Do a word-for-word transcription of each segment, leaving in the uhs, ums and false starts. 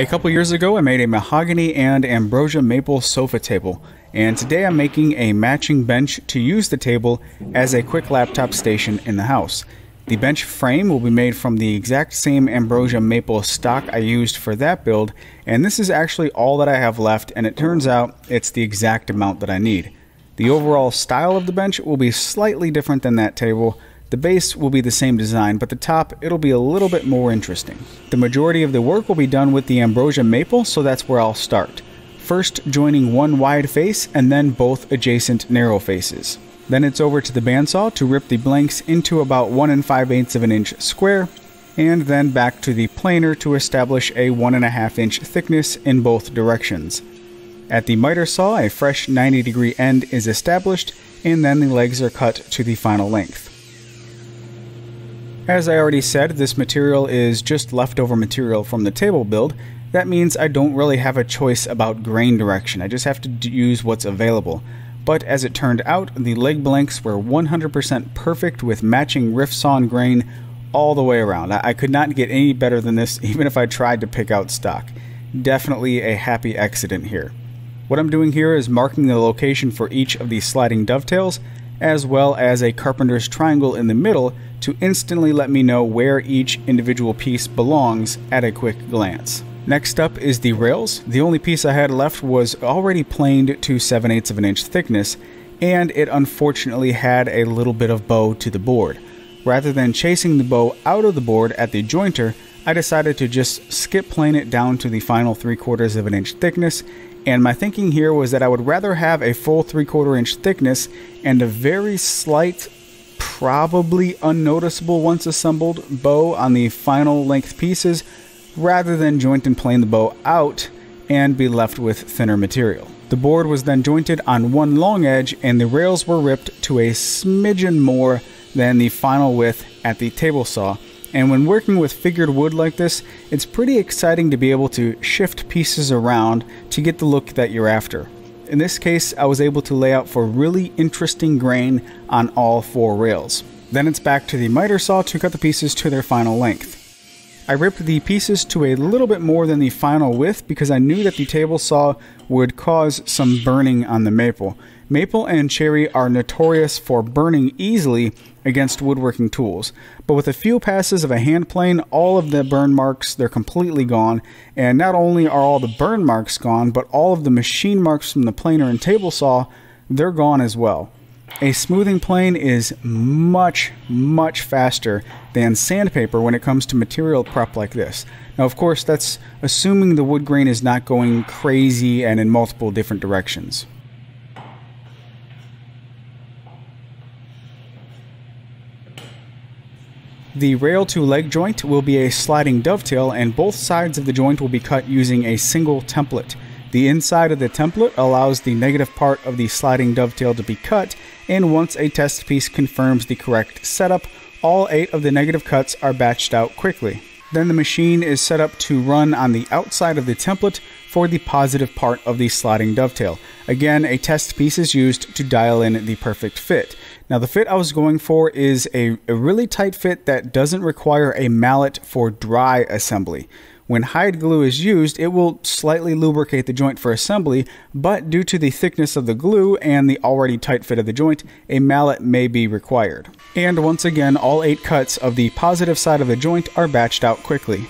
A couple years ago, I made a mahogany and ambrosia maple sofa table, and today I'm making a matching bench to use the table as a quick laptop station in the house. The bench frame will be made from the exact same ambrosia maple stock I used for that build, and this is actually all that I have left, and it turns out it's the exact amount that I need. The overall style of the bench will be slightly different than that table. The base will be the same design, but the top, it'll be a little bit more interesting. The majority of the work will be done with the ambrosia maple, so that's where I'll start. First, joining one wide face and then both adjacent narrow faces. Then it's over to the bandsaw to rip the blanks into about one and five eighths of an inch square, and then back to the planer to establish a one and a half inch thickness in both directions. At the miter saw, a fresh ninety degree end is established, and then the legs are cut to the final length. As I already said, this material is just leftover material from the table build. That means I don't really have a choice about grain direction, I just have to use what's available. But as it turned out, the leg blanks were one hundred percent perfect with matching rift sawn grain all the way around. I could not get any better than this even if I tried to pick out stock. Definitely a happy accident here. What I'm doing here is marking the location for each of these sliding dovetails, as well as a carpenter's triangle in the middle to instantly let me know where each individual piece belongs at a quick glance. Next up is the rails. The only piece I had left was already planed to seven eighths of an inch thickness, and it unfortunately had a little bit of bow to the board. Rather than chasing the bow out of the board at the jointer, I decided to just skip plane it down to the final three quarters of an inch thickness, and my thinking here was that I would rather have a full three quarter inch thickness and a very slight, probably unnoticeable once assembled, bow on the final length pieces rather than joint and plane the bow out and be left with thinner material. The board was then jointed on one long edge, and the rails were ripped to a smidgen more than the final width at the table saw. And when working with figured wood like this, it's pretty exciting to be able to shift pieces around to get the look that you're after. In this case, I was able to lay out for really interesting grain on all four rails. Then it's back to the miter saw to cut the pieces to their final length. I ripped the pieces to a little bit more than the final width because I knew that the table saw would cause some burning on the maple. Maple and cherry are notorious for burning easily against woodworking tools, but with a few passes of a hand plane, all of the burn marks, they're completely gone, and not only are all the burn marks gone, but all of the machine marks from the planer and table saw, they're gone as well. A smoothing plane is much, much faster than sandpaper when it comes to material prep like this. Now, of course, that's assuming the wood grain is not going crazy and in multiple different directions. The rail to leg joint will be a sliding dovetail, and both sides of the joint will be cut using a single template. The inside of the template allows the negative part of the sliding dovetail to be cut, and once a test piece confirms the correct setup, all eight of the negative cuts are batched out quickly. Then the machine is set up to run on the outside of the template for the positive part of the sliding dovetail. Again, a test piece is used to dial in the perfect fit. Now, the fit I was going for is a, a really tight fit that doesn't require a mallet for dry assembly. When hide glue is used, it will slightly lubricate the joint for assembly, but due to the thickness of the glue and the already tight fit of the joint, a mallet may be required. And once again, all eight cuts of the positive side of the joint are batched out quickly.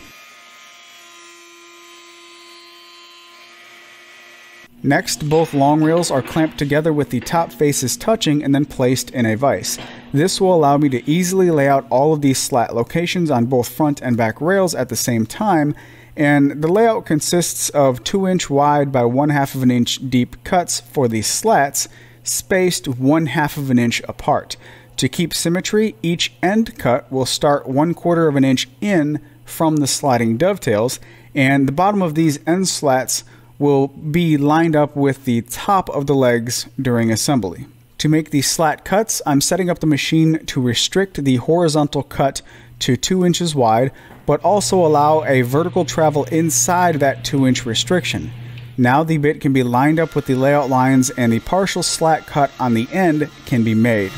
Next, both long rails are clamped together with the top faces touching and then placed in a vise. This will allow me to easily lay out all of these slat locations on both front and back rails at the same time, and the layout consists of two inch wide by one half of an inch deep cuts for these slats, spaced one half of an inch apart. To keep symmetry, each end cut will start one quarter of an inch in from the sliding dovetails, and the bottom of these end slats will be lined up with the top of the legs during assembly. To make these slat cuts, I'm setting up the machine to restrict the horizontal cut to two inches wide, but also allow a vertical travel inside that two inch restriction. Now the bit can be lined up with the layout lines, and the partial slat cut on the end can be made.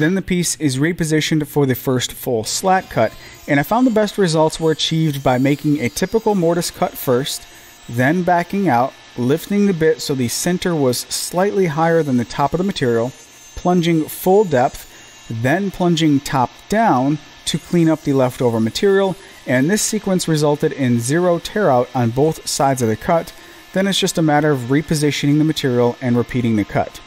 Then the piece is repositioned for the first full slat cut, and I found the best results were achieved by making a typical mortise cut first, then backing out, lifting the bit so the center was slightly higher than the top of the material, plunging full depth, then plunging top down to clean up the leftover material, and this sequence resulted in zero tear out on both sides of the cut. Then it's just a matter of repositioning the material and repeating the cut.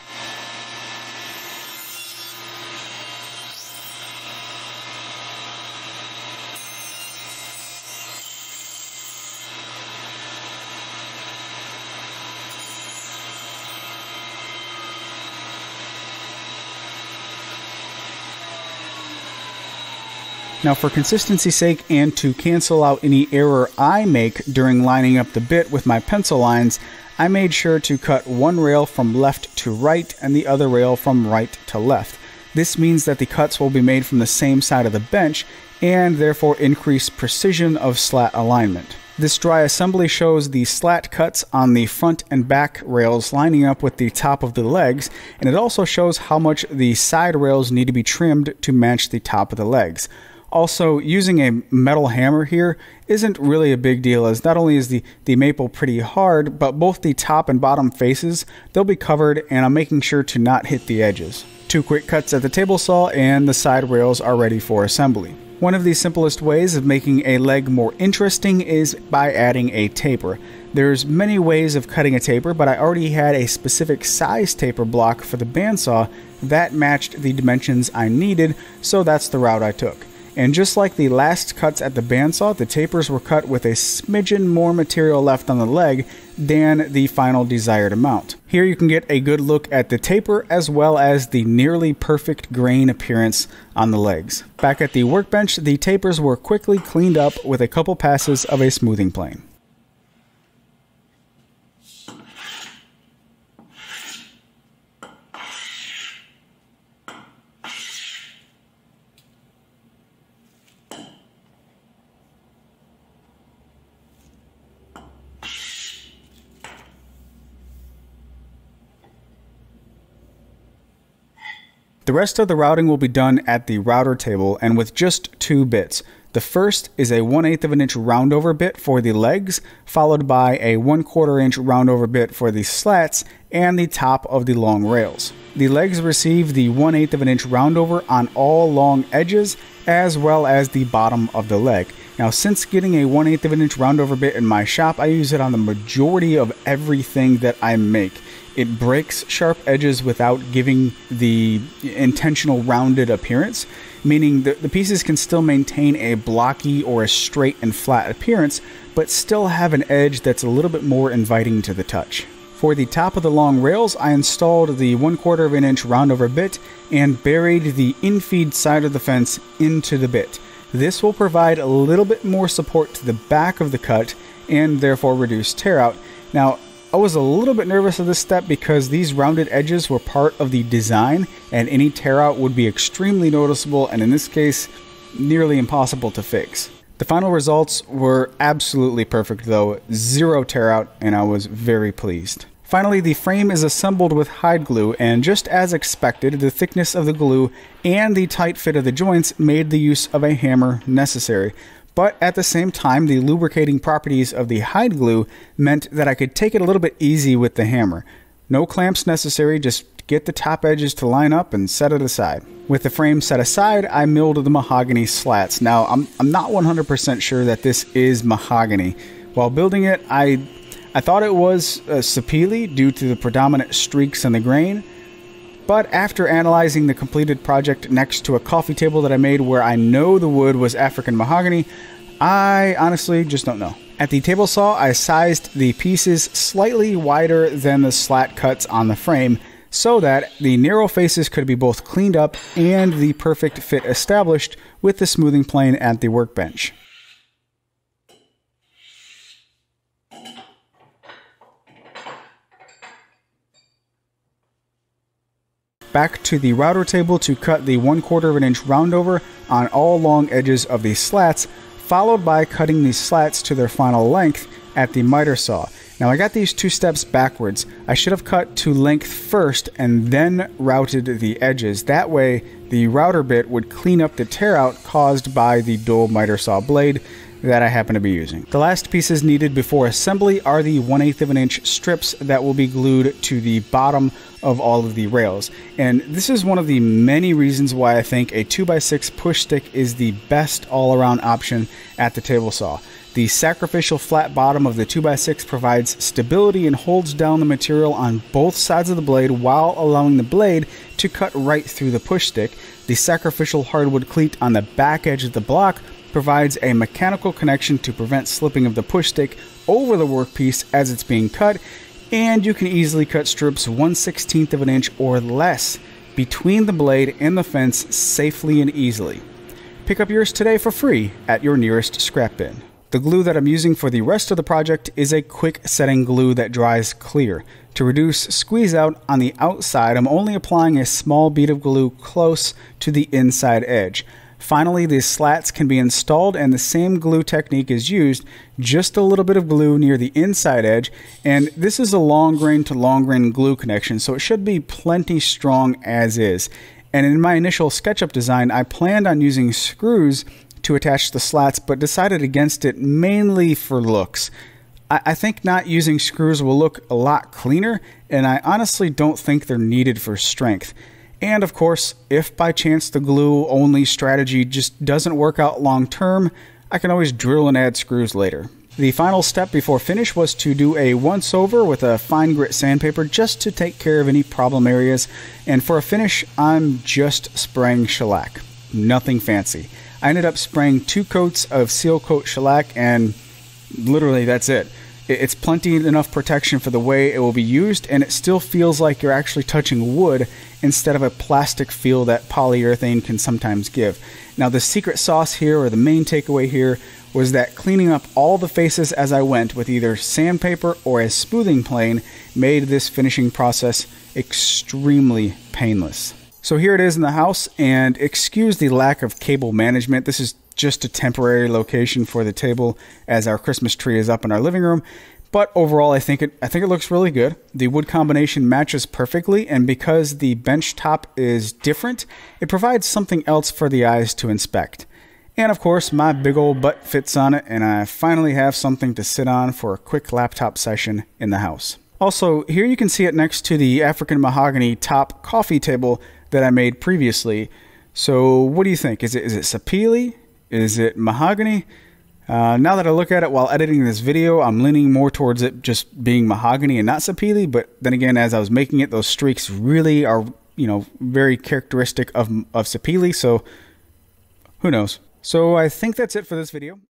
Now, for consistency's sake and to cancel out any error I make during lining up the bit with my pencil lines, I made sure to cut one rail from left to right and the other rail from right to left. This means that the cuts will be made from the same side of the bench and therefore increase precision of slat alignment. This dry assembly shows the slat cuts on the front and back rails lining up with the top of the legs, and it also shows how much the side rails need to be trimmed to match the top of the legs. Also, using a metal hammer here isn't really a big deal, as not only is the, the maple pretty hard, but both the top and bottom faces, they'll be covered, and I'm making sure to not hit the edges. Two quick cuts at the table saw and the side rails are ready for assembly. One of the simplest ways of making a leg more interesting is by adding a taper. There's many ways of cutting a taper, but I already had a specific size taper block for the bandsaw that matched the dimensions I needed, so that's the route I took. And just like the last cuts at the bandsaw, the tapers were cut with a smidgen more material left on the leg than the final desired amount. Here you can get a good look at the taper as well as the nearly perfect grain appearance on the legs. Back at the workbench, the tapers were quickly cleaned up with a couple passes of a smoothing plane. The rest of the routing will be done at the router table and with just two bits. The first is a one eighth of an inch roundover bit for the legs, followed by a one quarter inch roundover bit for the slats and the top of the long rails. The legs receive the one eighth of an inch roundover on all long edges as well as the bottom of the leg. Now, since getting a one eighth of an inch roundover bit in my shop, I use it on the majority of everything that I make. It breaks sharp edges without giving the intentional rounded appearance, meaning the, the pieces can still maintain a blocky or a straight and flat appearance, but still have an edge that's a little bit more inviting to the touch. For the top of the long rails, I installed the one quarter of an inch roundover bit and buried the infeed side of the fence into the bit. This will provide a little bit more support to the back of the cut and therefore reduce tear out. Now, I was a little bit nervous of this step because these rounded edges were part of the design and any tear out would be extremely noticeable and in this case, nearly impossible to fix. The final results were absolutely perfect though, zero tear out, and I was very pleased. Finally, the frame is assembled with hide glue, and just as expected, the thickness of the glue and the tight fit of the joints made the use of a hammer necessary. But at the same time, the lubricating properties of the hide glue meant that I could take it a little bit easy with the hammer. No clamps necessary, just get the top edges to line up and set it aside. With the frame set aside, I milled the mahogany slats. Now, I'm, I'm not one hundred percent sure that this is mahogany. While building it, I, I thought it was uh, sapele due to the predominant streaks in the grain. But after analyzing the completed project next to a coffee table that I made where I know the wood was African mahogany, I honestly just don't know. At the table saw, I sized the pieces slightly wider than the slat cuts on the frame so that the narrow faces could be both cleaned up and the perfect fit established with the smoothing plane at the workbench. Back to the router table to cut the one quarter of an inch roundover on all long edges of the slats, followed by cutting the slats to their final length at the miter saw. Now, I got these two steps backwards. I should have cut to length first and then routed the edges. That way the router bit would clean up the tear out caused by the dual miter saw blade that I happen to be using. The last pieces needed before assembly are the one eighth of an inch strips that will be glued to the bottom of all of the rails. And this is one of the many reasons why I think a two by six push stick is the best all-around option at the table saw. The sacrificial flat bottom of the two by six provides stability and holds down the material on both sides of the blade while allowing the blade to cut right through the push stick. The sacrificial hardwood cleat on the back edge of the block provides a mechanical connection to prevent slipping of the push stick over the workpiece as it's being cut, and you can easily cut strips one sixteenth of an inch or less between the blade and the fence safely and easily. Pick up yours today for free at your nearest scrap bin. The glue that I'm using for the rest of the project is a quick setting glue that dries clear. To reduce squeeze out on the outside, I'm only applying a small bead of glue close to the inside edge. Finally, the slats can be installed and the same glue technique is used, just a little bit of glue near the inside edge, and this is a long grain to long grain glue connection, so it should be plenty strong as is. And in my initial SketchUp design, I planned on using screws to attach the slats, but decided against it mainly for looks. I, I think not using screws will look a lot cleaner, and I honestly don't think they're needed for strength. And of course, if by chance the glue only strategy just doesn't work out long term, I can always drill and add screws later. The final step before finish was to do a once over with a fine grit sandpaper just to take care of any problem areas, and for a finish I'm just spraying shellac. Nothing fancy. I ended up spraying two coats of seal coat shellac, and literally that's it. It's plenty enough protection for the way it will be used, and it still feels like you're actually touching wood instead of a plastic feel that polyurethane can sometimes give. Now the secret sauce here, or the main takeaway here, was that cleaning up all the faces as I went with either sandpaper or a smoothing plane made this finishing process extremely painless. So here it is in the house, and excuse the lack of cable management. This is just a temporary location for the table as our Christmas tree is up in our living room. But overall, I think it I think it looks really good. The wood combination matches perfectly, and because the bench top is different, it provides something else for the eyes to inspect. And of course, my big old butt fits on it, and I finally have something to sit on for a quick laptop session in the house. Also, here you can see it next to the African mahogany top coffee table that I made previously. So what do you think? Is it is it sapele? Is it mahogany? Uh, now that I look at it while editing this video, I'm leaning more towards it just being mahogany and not sapele, but then again, as I was making it, those streaks really are, you know, very characteristic of, of sapele, so who knows? So I think that's it for this video.